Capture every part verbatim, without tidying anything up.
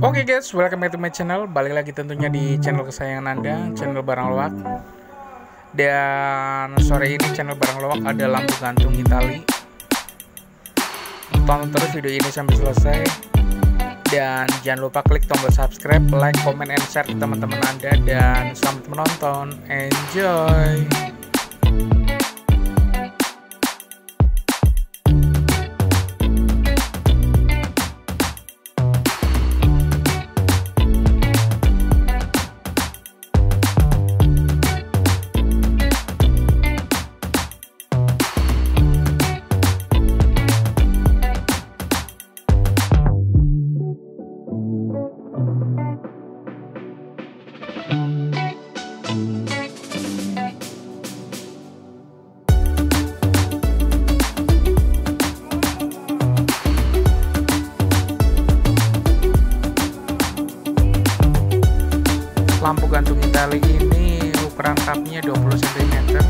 Oke okay guys, welcome back to my channel. Balik lagi tentunya di channel kesayangan Anda, channel Barang Loak. Dan sore ini channel Barang Loak ada lampu gantung Italia. Tonton terus video ini sampai selesai. Dan jangan lupa klik tombol subscribe, like, comment, and share ke teman-teman Anda. Dan selamat menonton, enjoy. Lampu gantung Italia ini ukuran tapnya dua puluh sentimeter.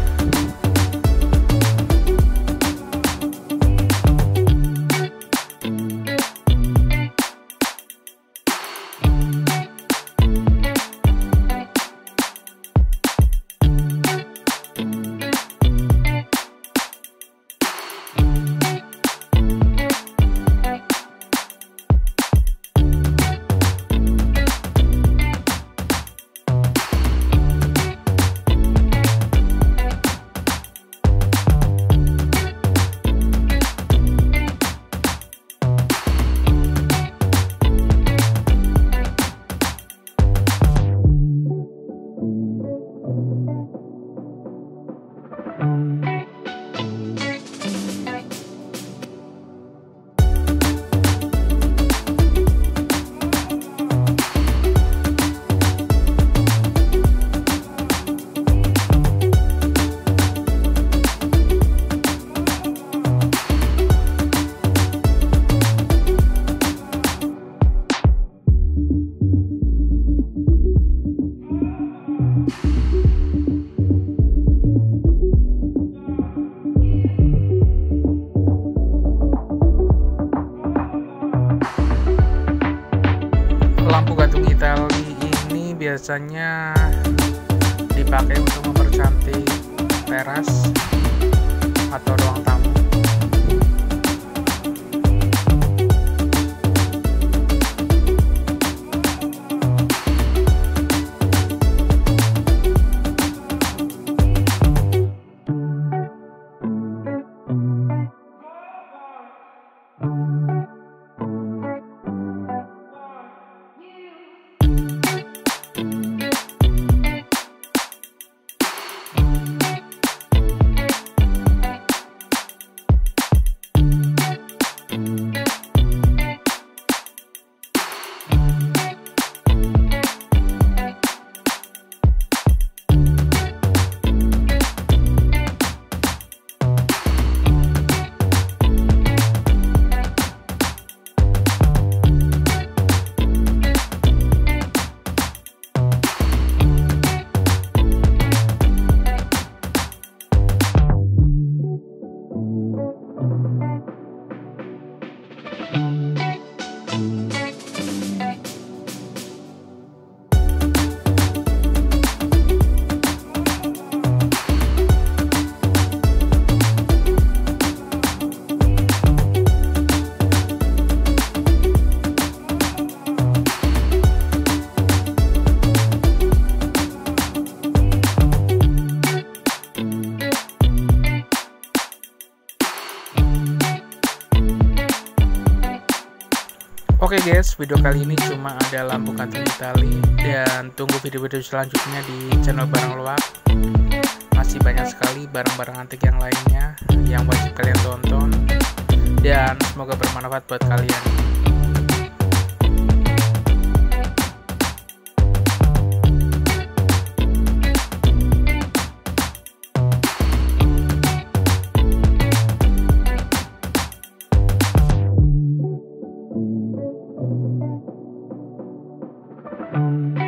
Lampu gantung Italia ini biasanya dipakai untuk mempercantik teras atau ruang tamu. Oke okay guys, video kali ini cuma ada lampu gantung Italia, dan tunggu video-video selanjutnya di channel Barang Loak. Masih banyak sekali barang-barang antik yang lainnya yang wajib kalian tonton, dan semoga bermanfaat buat kalian. Thank you.